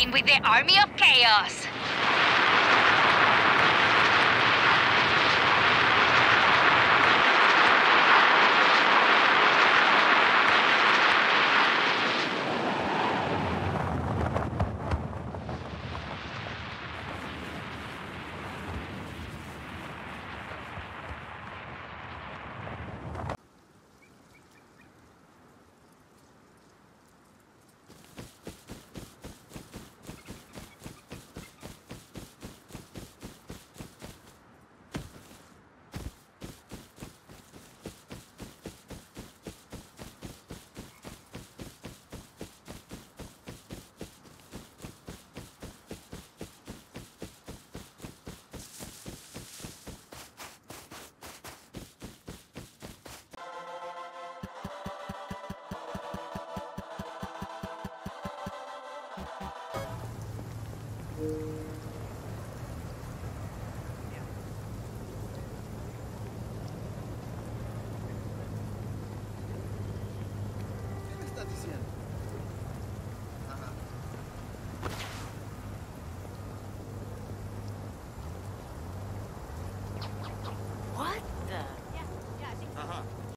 in with the army of chaos.